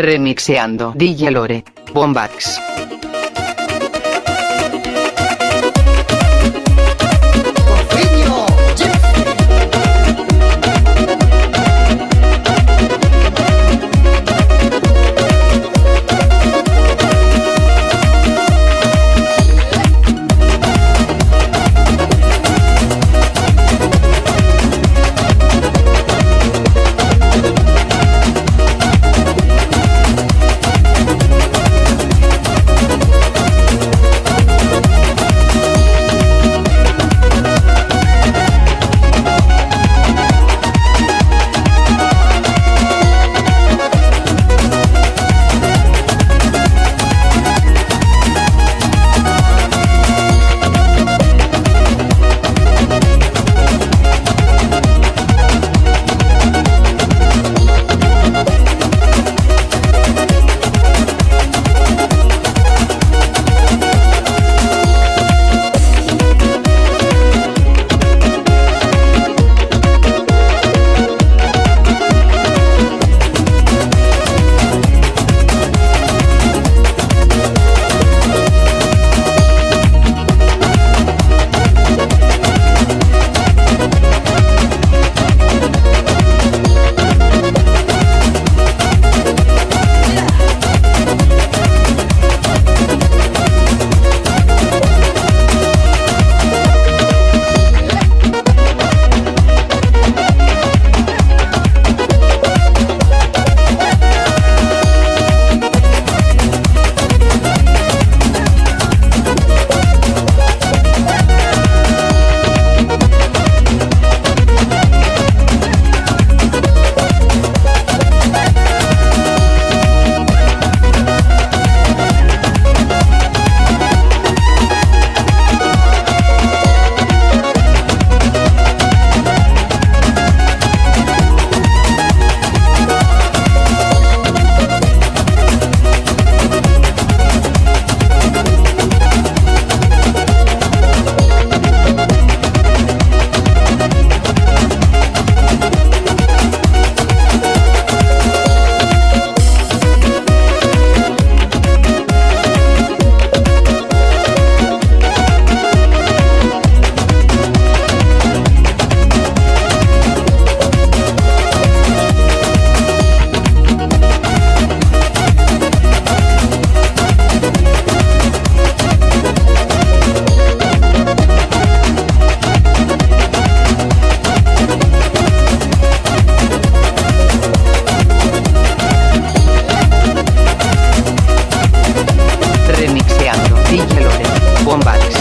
Remixeando DJ Lore, Bombax. Remixeando DJ Lore, Bombax.